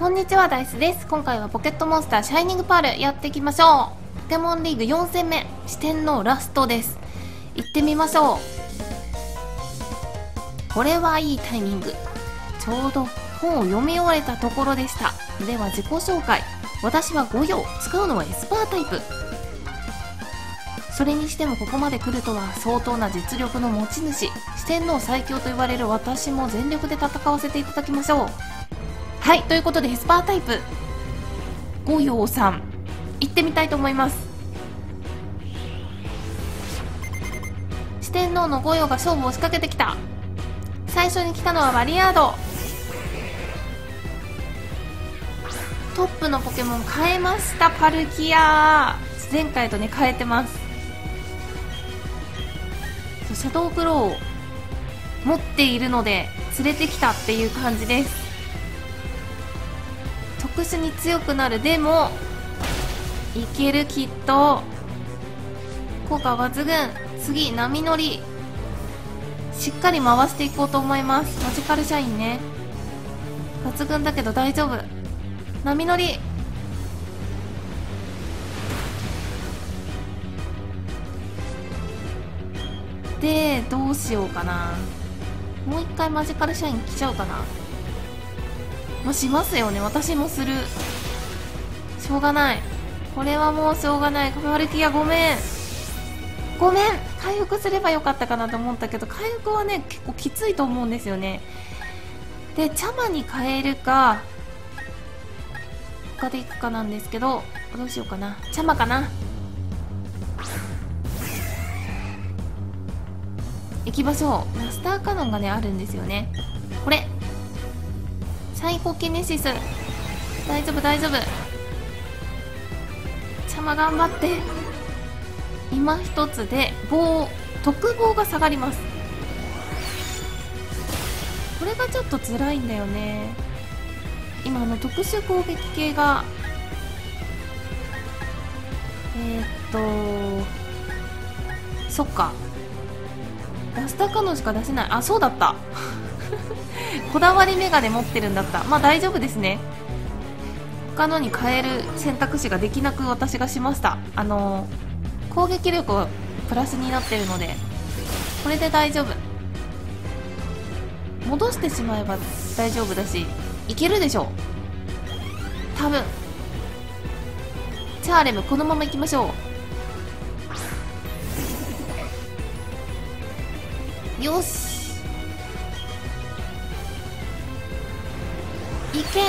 こんにちは、ダイスです。今回はポケットモンスターシャイニングパールやっていきましょう。ポケモンリーグ4戦目、四天王ラストです。行ってみましょう。これはいいタイミング。ちょうど本を読み終えたところでした。では自己紹介。私は5葉、使うのはエスパータイプ。それにしてもここまで来るとは相当な実力の持ち主。四天王最強と言われる私も全力で戦わせていただきましょう。はい、ということでエスパータイプ五葉さん行ってみたいと思います。四天王の五葉が勝負を仕掛けてきた。最初に来たのはバリアード。トップのポケモン変えました。パルキアー前回とね変えてます。シャドークロウを持っているので連れてきたっていう感じです。特殊に強くなる。でもいける、きっと効果抜群。次波乗りしっかり回していこうと思います。マジカルシャインね抜群だけど大丈夫。波乗りでどうしようかな。もう一回マジカルシャイン来ちゃうかな。まあ、しますよね。私もする。しょうがない。これはもうしょうがない。パルキアごめんごめん。回復すればよかったかなと思ったけど回復はね結構きついと思うんですよね。でチャマに変えるか他でいくかなんですけど、どうしようかな。チャマかな。行きましょう。マスターカノンがねあるんですよね。これサイコキネシス大丈夫大丈夫。チャマ頑張って。今一つで棒特棒が下がります。これがちょっと辛いんだよね。今の特殊攻撃系がそっかラスタカノンしか出せない。あ、そうだったこだわりメガネ持ってるんだった。まあ大丈夫ですね。他のに変える選択肢ができなく私がしました。攻撃力をプラスになってるのでこれで大丈夫。戻してしまえば大丈夫だしいけるでしょう多分。チャーレムこのままいきましょう。よしいけ。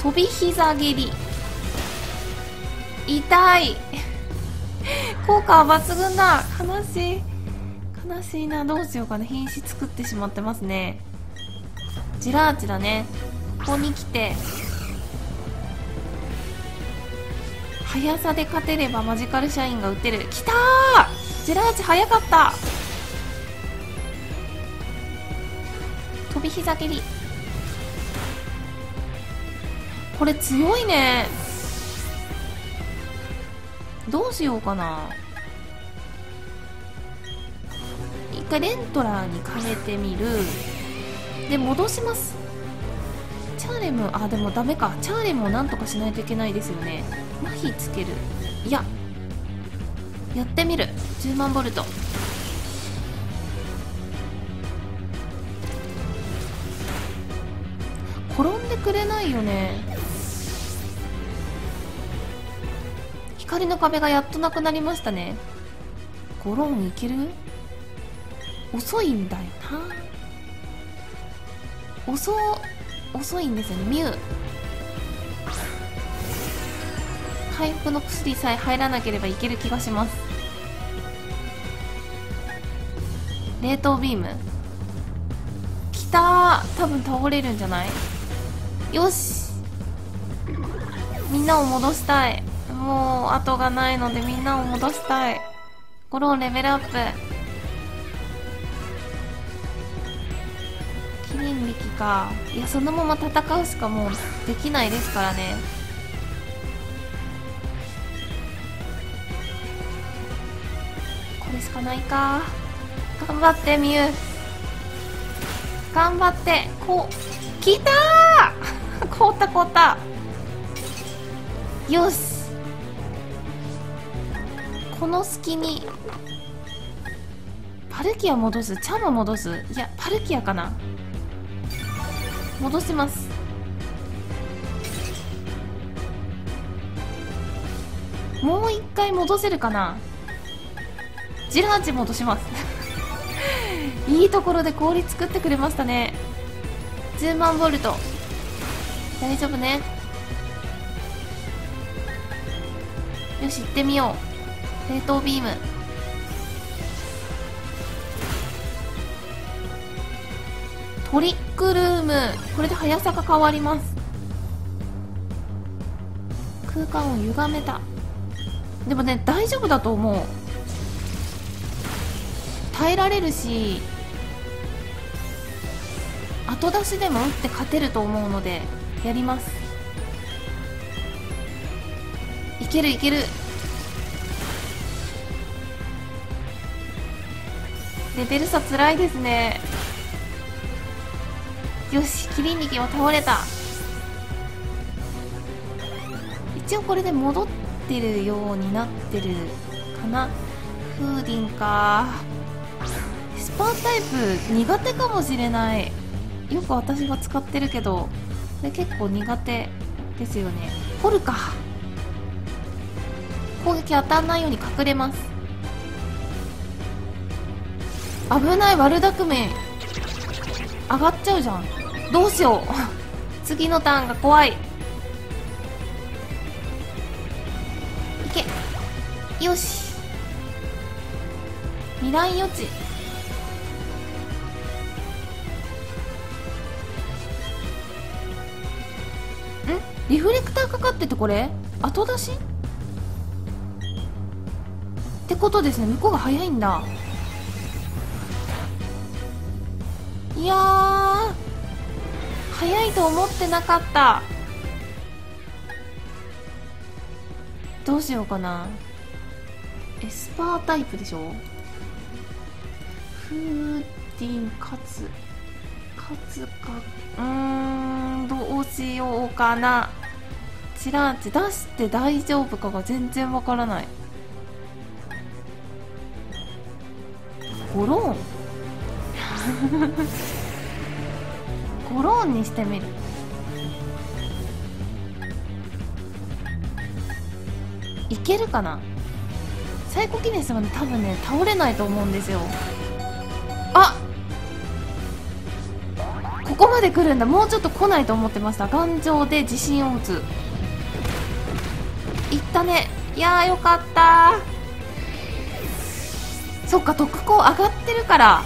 飛び膝蹴り痛い効果は抜群だ。悲しい悲しいな。どうしようかな。瀕死作ってしまってますね。ジラーチだね。ここに来て速さで勝てればマジカルシャインが打てる。きたージラーチ速かった。飛び膝蹴りこれ強いね。どうしようかな。一回レントラーに変えてみる。で戻します。チャーレムあでもダメか。チャーレムをなんとかしないといけないですよね。麻痺つける。いややってみる。10万ボルト転んでくれないよね。光の壁がやっとなくなりましたね。ゴロンいける？遅いんだよな。遅いんですよね。ミュウ回復の薬さえ入らなければいける気がします。冷凍ビームきたー。多分倒れるんじゃない？よしみんなを戻したい。もう後がないのでみんなを戻したい。ゴロンレベルアップ。キリン力か。いやそのまま戦うしかもうできないですからね。これしかないか。頑張ってみゆ。頑張ってこうきたー凍った凍ったよし、この隙にパルキア戻す、チャも戻す、いやパルキアかな、戻します。もう一回戻せるかな。ジラーチ戻しますいいところで氷作ってくれましたね。10万ボルト大丈夫ね。よし行ってみよう。冷凍ビームトリックルーム、これで速さが変わります。空間を歪めた。でもね大丈夫だと思う。耐えられるし後出しでも打って勝てると思うのでやります。いけるいける。レベル差つらいですね。よしキリン力も倒れた。一応これで戻ってるようになってるかな。フーディンかスパータイプ苦手かもしれない。よく私が使ってるけどで結構苦手ですよね。掘るか。攻撃当たんないように隠れます。危ない悪巧み上がっちゃうじゃん。どうしよう次のターンが怖い。いけよし未来予知リフレクターかかっててこれ後出しってことですね。向こうが早いんだ。いやー早いと思ってなかった。どうしようかな。エスパータイプでしょ。フーディン勝つか、どうしようかな。チランチ出して大丈夫かが全然わからない。ゴローンゴローンにしてみる。いけるかな。サイコキネスはね多分ね倒れないと思うんですよ。あっここまで来るんだ。もうちょっと来ないと思ってました。頑丈で自信を持つ。いったね。いやーよかった。そっか特攻上がってるから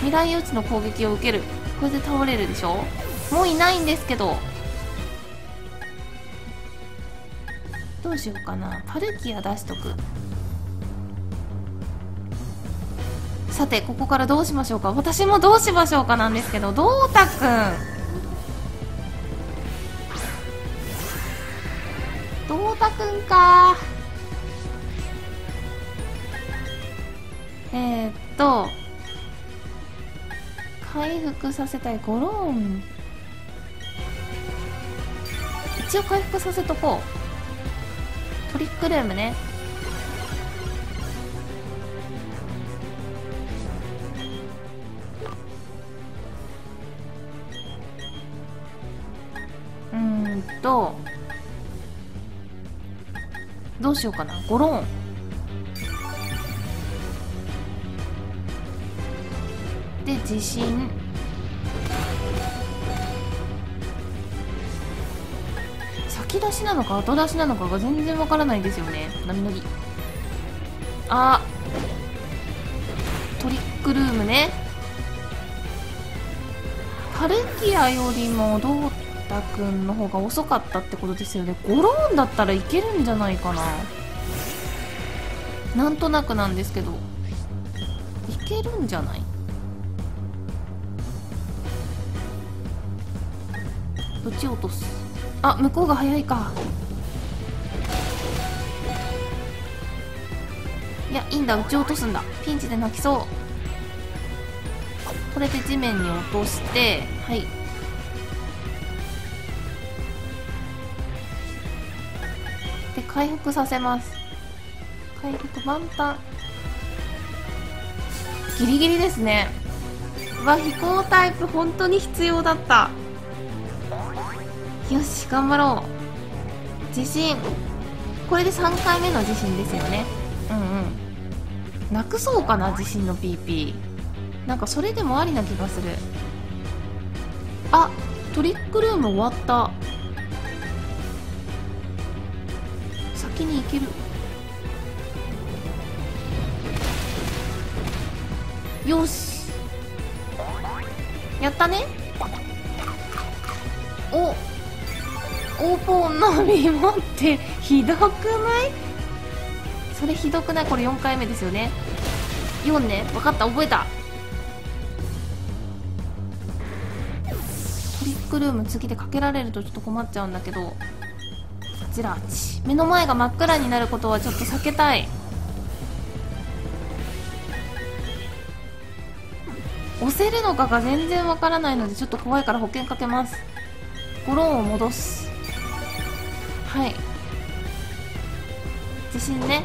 未来予知の攻撃を受ける。これで倒れるでしょ。もういないんですけどどうしようかな。パルキア出しとく。さてここからどうしましょうか。私もどうしましょうかなんですけど、どうたくんか回復させたい。ゴローン一応回復させとこう。トリックルームね。どうしようかな。ゴローンで地震先出しなのか後出しなのかが全然わからないですよね。波乗りトリックルームね。パルキアよりもどうたくんの方が遅かったってことですよね。ゴローンだったらいけるんじゃないかな。なんとなくなんですけどいけるんじゃない。ぶち落とす。あ向こうが早いか。いやいいんだ。ぶち落とすんだ。ピンチで泣きそう。これで地面に落として、はい、で回復させます。回復満タン、ギリギリですね。わ、飛行タイプ本当に必要だった。よし、頑張ろう。地震、これで3回目の地震ですよね。うんうん、なくそうかな、地震の PP。 なんかそれでもありな気がする。あ、トリックルーム終わった。先に行ける。よし、やったね。お、オーポンのビモってひどくない？それひどくない？これ4回目ですよね。4ね、分かった、覚えた。トリックルーム次でかけられるとちょっと困っちゃうんだけど、ジラチ、目の前が真っ暗になることはちょっと避けたい。押せるのかが全然わからないのでちょっと怖いから保険かけます。ゴロンを戻す。はい、地震ね。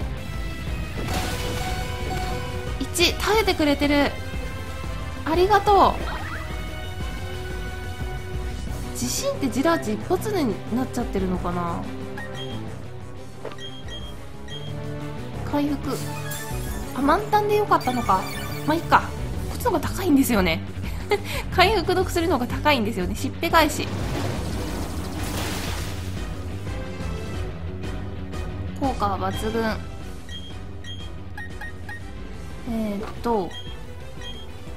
1、耐えてくれてる、ありがとう。地震ってジラーチ一発でになっちゃってるのかな。回復、あ、満タンでよかったのか。まあいいか、こっちの方が高いんですよね回復の薬の方が高いんですよね。しっぺ返し、効果は抜群。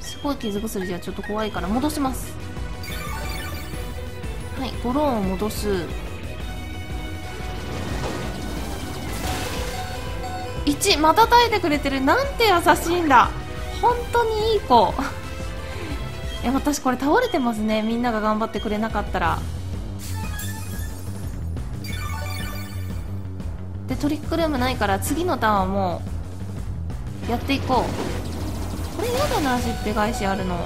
すごい傷薬じゃちょっと怖いから戻します。はい、ゴローンを戻す。1、また耐えてくれてる。なんて優しいんだ、本当にいい子いや、私これ倒れてますね、みんなが頑張ってくれなかったら。でトリックルームないから次のターンはもうやっていこう。これ嫌だな、しっぺ返しあるの。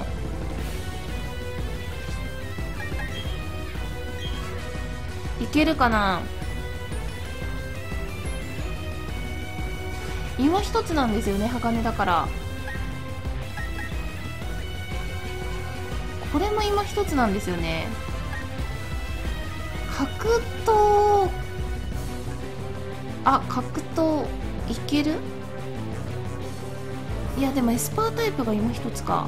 いけるかな。今一つなんですよね、鋼だから。これも今一つなんですよね。格闘、あ、格闘いける？いや、でもエスパータイプが今一つか。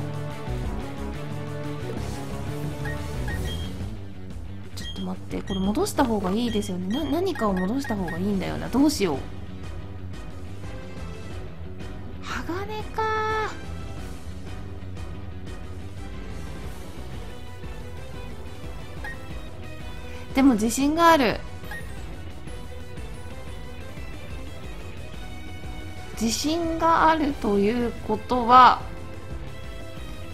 ちょっと待って、これ戻した方がいいですよね。何かを戻した方がいいんだよな。どうしよう。鋼かー。でも自信がある。自信があるということは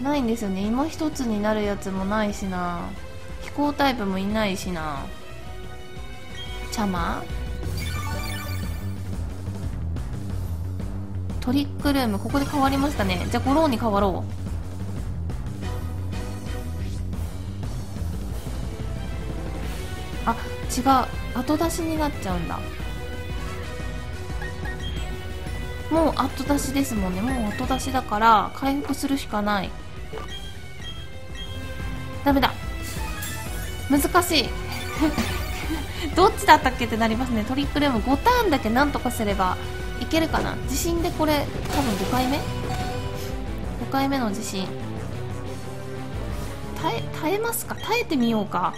ないんですよね。今一つになるやつもないしな、飛行タイプもいないしな。チャマ、トリックルーム、ここで変わりましたね。じゃあゴローに変わろう。あ、違う、後出しになっちゃうんだ。もう後出しですもんね。もう後出しだから回復するしかない。ダメだ、難しいどっちだったっけってなりますね。トリックルーム5ターンだけなんとかすればいけるかな。地震でこれ多分5回目、5回目の地震耐えますか。耐えてみようか。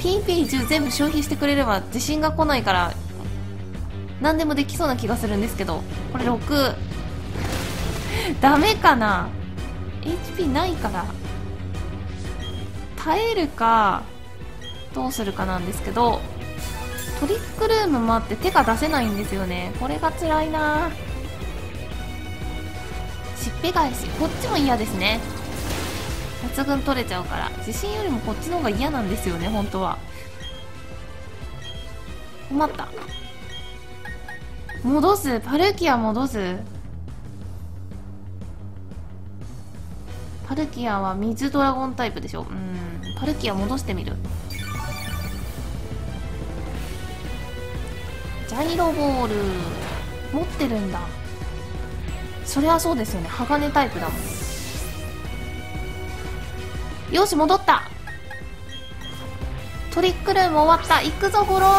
PP10 全部消費してくれれば地震が来ないから何でもできそうな気がするんですけど、これ6 ダメかな。 HP ないから耐えるかどうするかなんですけど、トリックルームもあって手が出せないんですよね。これが辛いな。しっぺ返し、こっちも嫌ですね。抜群取れちゃうから、地震よりもこっちの方が嫌なんですよね、本当は。困った。戻す、パルキア戻す。パルキアは水ドラゴンタイプでしょ。パルキア戻してみる。ジャイロボール持ってるんだ。そりゃそうですよね、鋼タイプだもん。よし、戻った。トリックルーム終わった。行くぞゴロン。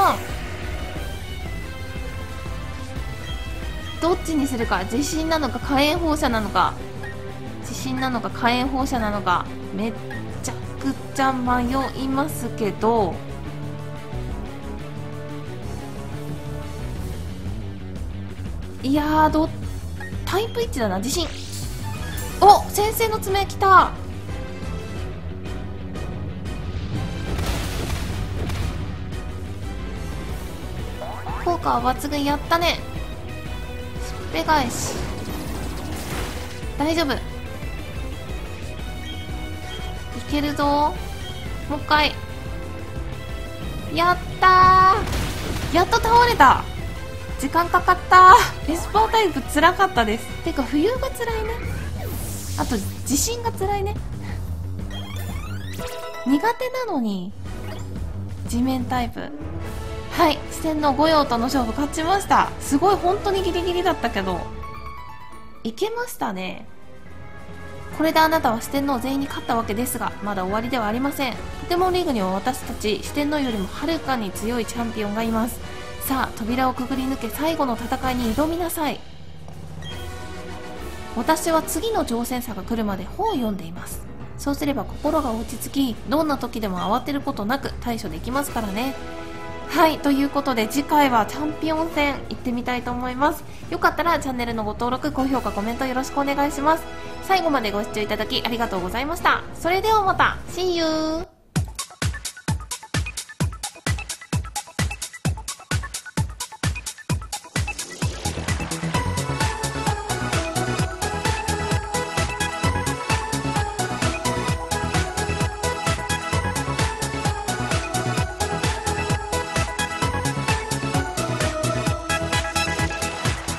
どっちにするか。地震なのか火炎放射なのか。地震なのか火炎放射なのか、めっちゃくちゃ迷いますけど、いやー、タイプ1だな。地震。お、先生の爪きた。効果は抜群。やったね。で返し、大丈夫、いけるぞ。もう一回。やったー、やっと倒れた。時間かかった。エスパータイプつらかったです。てか冬がつらいね。あと地震がつらいね。苦手なのに地面タイプ。はい、四天王御用との勝負勝ちました。すごい、本当にギリギリだったけど、いけましたね。これであなたは四天王全員に勝ったわけですが、まだ終わりではありません。ポケモンリーグには私たち四天王よりもはるかに強いチャンピオンがいます。さあ、扉をくぐり抜け、最後の戦いに挑みなさい。私は次の挑戦者が来るまで本を読んでいます。そうすれば心が落ち着き、どんな時でも慌てることなく対処できますからね。はい、ということで次回はチャンピオン戦行ってみたいと思います。よかったらチャンネルのご登録、高評価、コメントよろしくお願いします。最後までご視聴いただきありがとうございました。それではまた See you!